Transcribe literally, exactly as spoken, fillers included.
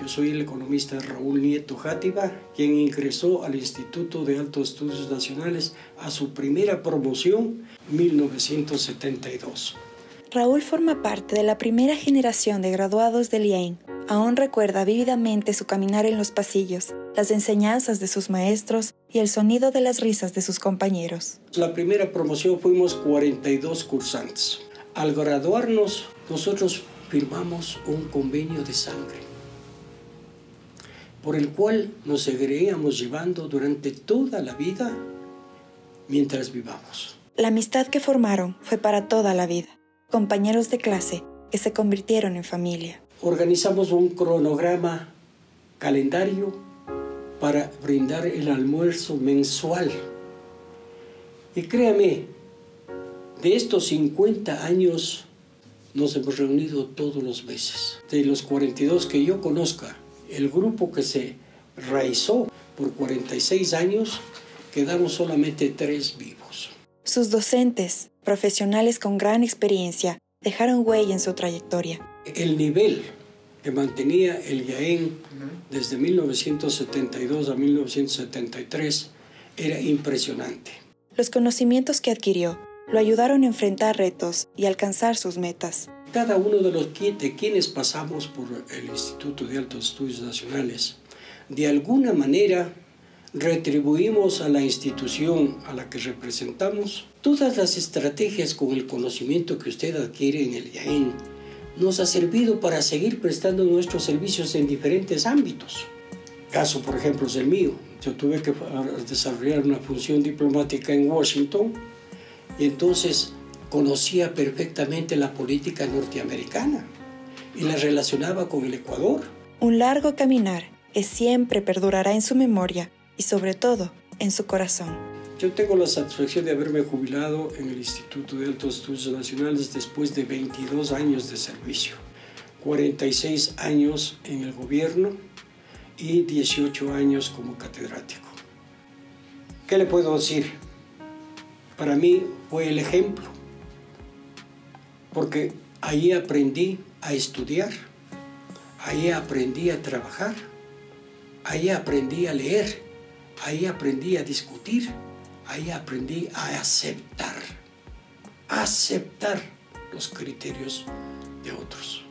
Yo soy el economista Raúl Nieto Játiva, quien ingresó al Instituto de Altos Estudios Nacionales a su primera promoción en mil novecientos setenta y dos. Raúl forma parte de la primera generación de graduados del I A E N. Aún recuerda vívidamente su caminar en los pasillos, las enseñanzas de sus maestros y el sonido de las risas de sus compañeros. La primera promoción fuimos cuarenta y dos cursantes. Al graduarnos, nosotros firmamos un convenio de sangre, por el cual nos seguiríamos llevando durante toda la vida mientras vivamos. La amistad que formaron fue para toda la vida, compañeros de clase que se convirtieron en familia. Organizamos un cronograma, calendario, para brindar el almuerzo mensual. Y créame, de estos cincuenta años nos hemos reunido todos los meses. De los cuarenta y dos que yo conozca, el grupo que se raizó por cuarenta y seis años, quedamos solamente tres vivos. Sus docentes, profesionales con gran experiencia, dejaron huella en su trayectoria. El nivel que mantenía el I A E N desde mil novecientos setenta y dos a mil novecientos setenta y tres era impresionante. Los conocimientos que adquirió lo ayudaron a enfrentar retos y alcanzar sus metas. Cada uno de los de quienes pasamos por el Instituto de Altos Estudios Nacionales, de alguna manera retribuimos a la institución a la que representamos. Todas las estrategias con el conocimiento que usted adquiere en el I A E N nos ha servido para seguir prestando nuestros servicios en diferentes ámbitos. Caso, por ejemplo, es el mío. Yo tuve que desarrollar una función diplomática en Washington y entonces conocía perfectamente la política norteamericana y la relacionaba con el Ecuador. Un largo caminar que siempre perdurará en su memoria y sobre todo en su corazón. Yo tengo la satisfacción de haberme jubilado en el Instituto de Altos Estudios Nacionales después de veintidós años de servicio, cuarenta y seis años en el gobierno y dieciocho años como catedrático. ¿Qué le puedo decir? Para mí fue el ejemplo, porque ahí aprendí a estudiar, ahí aprendí a trabajar, ahí aprendí a leer, ahí aprendí a discutir, ahí aprendí a aceptar, aceptar los criterios de otros.